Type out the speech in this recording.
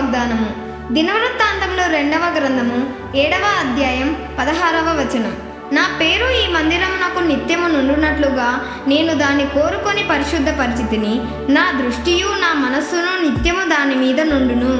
వాగ్దానము దినవృత్తాంతంలో 2వ గ్రంథము 7వ అధ్యాయం 16వ వచనం. నా పేరు ఈ మందిరమునకు నిత్యము నుండునట్లుగా నేను దాన్ని కోరుకొని పరిశుద్ధపరిచితిని, నా దృష్టియు నా మనస్సును నిత్యము దాని మీద నుండును.